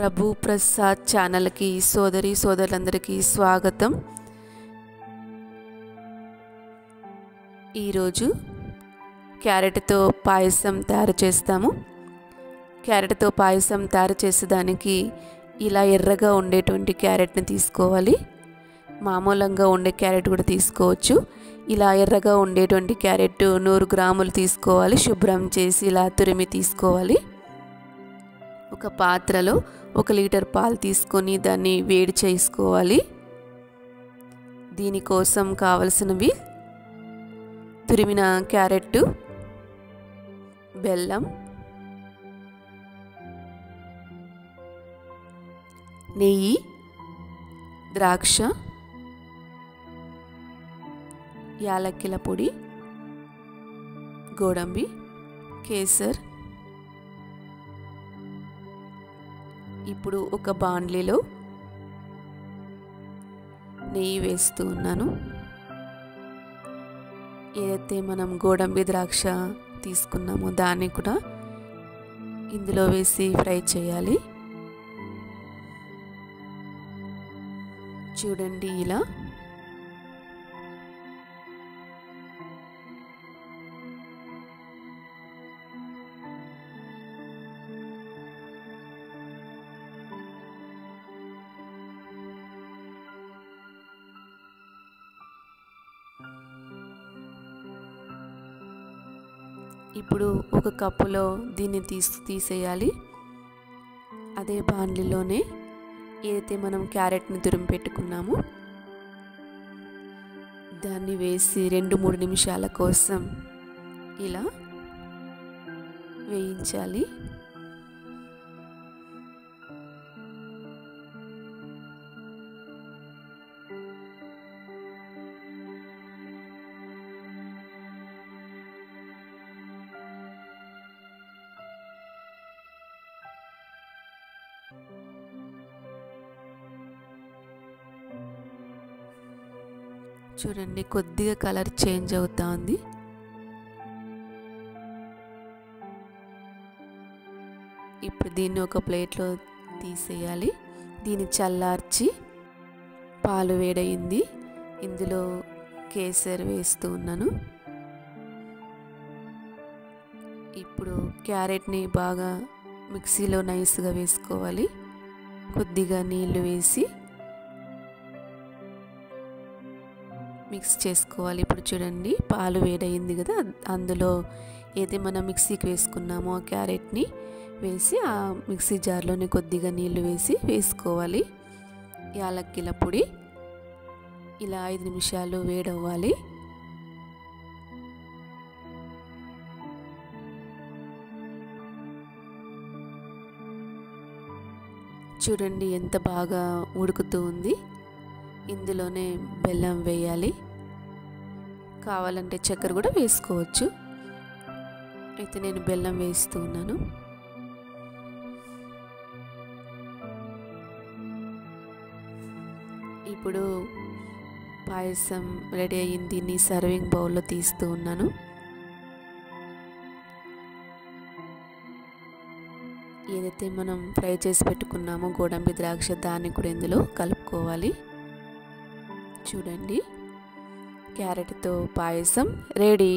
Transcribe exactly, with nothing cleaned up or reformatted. ప్రభు ప్రసాద్ ఛానల్కి సోదరి సోదరులందరికీ స్వాగతం। ఈరోజు క్యారెట్తో పాయసం తయారు చేస్తాము। క్యారెట్తో పాయసం తయారు చేసేదానికి ఇలా ఎర్రగా ఉండేటువంటి క్యారెట్ని తీసుకోవాలి। మామూలంగా ఉండే క్యారెట్ కూడా తీసుకోవచ్చు। ఇలా ఎర్రగా ఉండేటువంటి క్యారెట్ నూరు గ్రాములు తీసుకోవాలి। శుభ్రం చేసి ఇలా తురిమి తీసుకోవాలి। ఒక పాత్రలో ఒక లీటర్ పాలు తీసుకొని దాన్ని వేడి చేసుకోవాలి। దీనికోసం కావలసినవి తురిమిన క్యారెట్, బెల్లం, నెయ్యి, ద్రాక్ష, యాలక్కిల పొడి, గోడంబి, కేసర్। ఇప్పుడు ఒక బాండ్లీలో నెయ్యి వేస్తూ ఉన్నాను। ఏదైతే మనం గోడంబి ద్రాక్ష తీసుకున్నామో దాన్ని కూడా ఇందులో వేసి ఫ్రై చేయాలి। చూడండి ఇలా ఇప్పుడు ఒక కప్పులో దీన్ని తీసి తీసేయాలి। అదే బాండ్లీలోనే ఏదైతే మనం క్యారెట్ని తురిమి పెట్టుకున్నామో దాన్ని వేసి రెండు మూడు నిమిషాల కోసం ఇలా వేయించాలి। చూడండి కొద్దిగా కలర్ చేంజ్ అవుతా ఉంది। ఇప్పుడు దీన్ని ఒక ప్లేట్లో తీసేయాలి। దీన్ని చల్లార్చి పాలు వేడయింది, ఇందులో కేసర్ వేస్తూ ఉన్నాను। ఇప్పుడు క్యారెట్ని బాగా మిక్సీలో నైస్గా వేసుకోవాలి। కొద్దిగా నీళ్లు వేసి మిక్స్ చేసుకోవాలి। ఇప్పుడు చూడండి పాలు వేడయింది కదా, అందులో ఏది మనం మిక్సీకి వేసుకున్నామో ఆ క్యారెట్ని వేసి ఆ మిక్సీ జార్లోనే కొద్దిగా నీళ్లు వేసి వేసుకోవాలి। యాలక్కిల పొడి ఇలా ఐదు నిమిషాలు వేడవ్వాలి। చూడండి ఎంత బాగా ఉడుకుతూ ఉంది। ఇందులోనే బెల్లం వేయాలి, కావాలంటే చక్కెర కూడా వేసుకోవచ్చు, అయితే నేను బెల్లం వేస్తూ ఉన్నాను। ఇప్పుడు పాయసం రెడీ అయింది, దీన్ని సర్వింగ్ బౌల్లో తీస్తూ ఉన్నాను। ఏదైతే మనం ఫ్రై చేసి పెట్టుకున్నామో గోడంబి ద్రాక్ష దాన్ని కూడా ఇందులో కలుపుకోవాలి। చూడండి క్యారెట్తో పాయసం రెడీ।